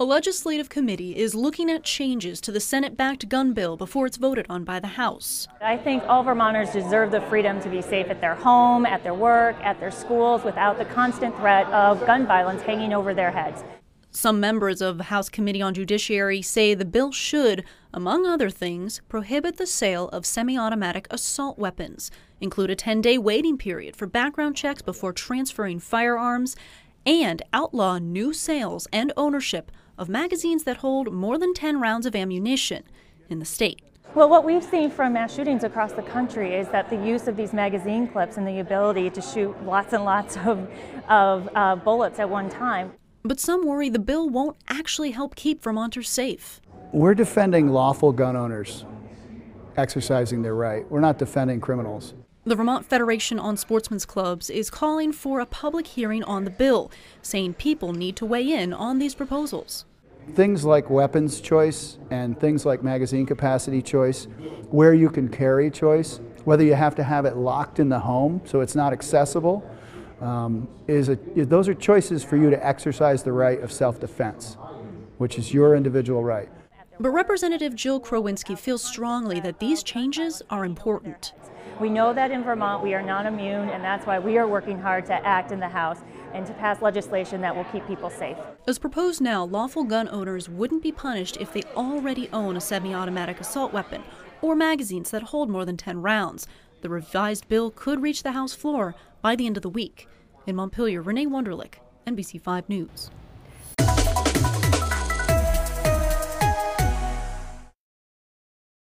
A legislative committee is looking at changes to the Senate-backed gun bill before it's voted on by the House. I think all Vermonters deserve the freedom to be safe at their home, at their work, at their schools, without the constant threat of gun violence hanging over their heads. Some members of the House Committee on Judiciary say the bill should, among other things, prohibit the sale of semi-automatic assault weapons, include a 10-day waiting period for background checks before transferring firearms, and outlaw new sales and ownership of magazines that hold more than 10 rounds of ammunition in the state. Well, what we've seen from mass shootings across the country is that the use of these magazine clips and the ability to shoot lots and lots of bullets at one time. But some worry the bill won't actually help keep Vermonters safe. We're defending lawful gun owners exercising their right. We're not defending criminals. The Vermont Federation on Sportsmen's Clubs is calling for a public hearing on the bill, saying people need to weigh in on these proposals. Things like weapons choice and things like magazine capacity choice, where you can carry choice, whether you have to have it locked in the home so it's not accessible, those are choices for you to exercise the right of self-defense, which is your individual right. But Representative Jill Krowinski feels strongly that these changes are important. We know that in Vermont we are not immune, and that's why we are working hard to act in the House and to pass legislation that will keep people safe. As proposed now, lawful gun owners wouldn't be punished if they already own a semi-automatic assault weapon or magazines that hold more than 10 rounds. The revised bill could reach the House floor by the end of the week. In Montpelier, Renee Wunderlich, NBC5 News.